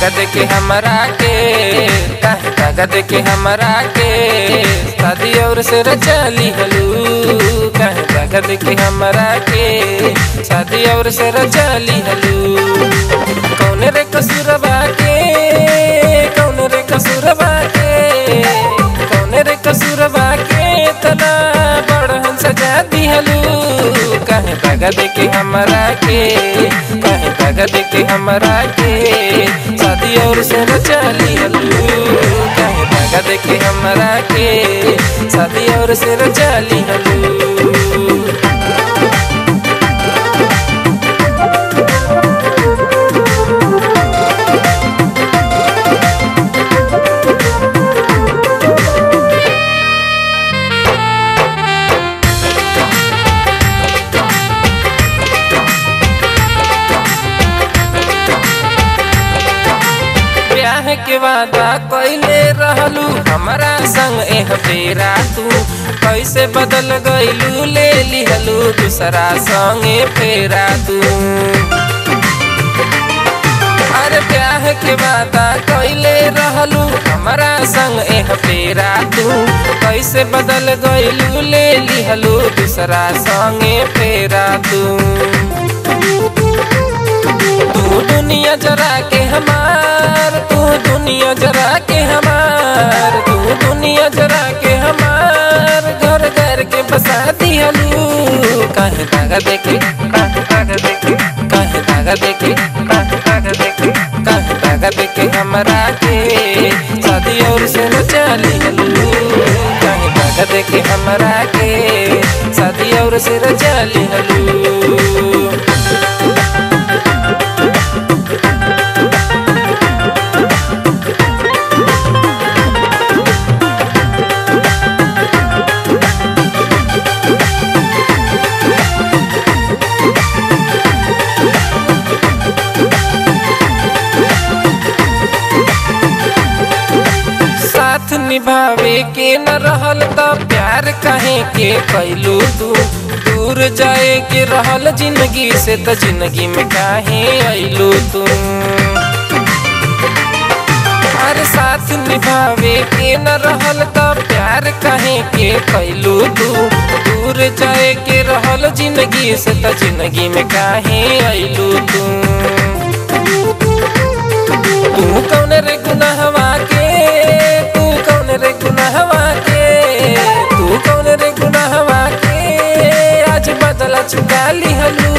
दागा देखे हमरा के, काहे दागा देखे हमरा के, शादी और से रचली हलू। काहे दागा देखे हमरा के, शादी और से रचली हलू। कौन रे कसुरबा के, कौन रे कसुरबा के, कौन रे कसुरबा के, तना बड़हन सजा दी हलू। काहे दागा देखे हमरा के, काहे दागा देखे हमरा के, शादी और से रचली हलू। काहे दागा देखे हमरा के, शादी और से रचली हलू। के वादा कैले रहलू हमरा संग एह बेरा, तू कैसे बदल गईलू, ले लिहलू दूसरा संगे फेरा तू। अरे ब्याह के वादा कैले रहलू हमरा संग एह बेरा, तू कैसे बदल गईलू, ले लिहलू दूसरा संगे फेरा तू। तू दुनिया जरा के हमार, तू दुनिया जरा के हमार, तू दुनिया जरा के हमार, घर घर के बसा दिहलू। काहे दागा देखे, काहे दागा देखे, काहे दागा देखे, काहे दागा देखे, काहे दागा देखे हमरा के, शादी और से रचलिहलू। काहे दागा देखे हमरा के, शादी और से रचलिहलू। साथ निभावे के न रहल त प्यार काहे के कैलू तू, दूर जाए के रहल जिंदगी से त जिंदगी में काहे आइलू तू। अरे साथ निभावे के न रहल त प्यार काहे के कैलू तू, दूर जाए के रहल जिंदगी से त जिंदगी में काहे आइलू तू। तू कौन रे गुनाहवा के, रे गुनाहवा के, तू कौन रे गुनाहवा के, आज बदला चुका लिहलू।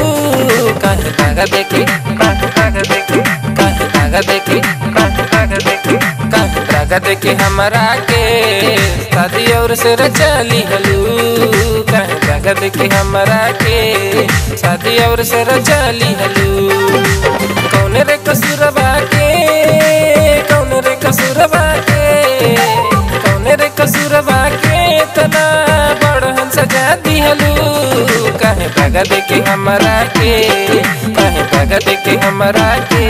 काहे दागा देखे, काहे दागा देखे, काहे दागा देखे, काहे दागा देखे, काहे दागा देखे हमरा के, शादी और से रचलिहलू। काहे दागा देखे हमरा के, शादी और से रचलिहलू। कौन रे कसुरबा के, कौन रे कसुरबा के, कसुरबा के, तना बड़हन सजा दिहलू। काहे दागा देखे हमरा के, काहे दागा देखे हमरा के,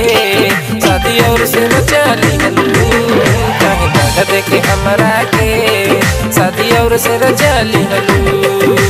शादी और से रचलिहलू। काहे दागा देखे हमरा के, शादी और से रचलिहलू।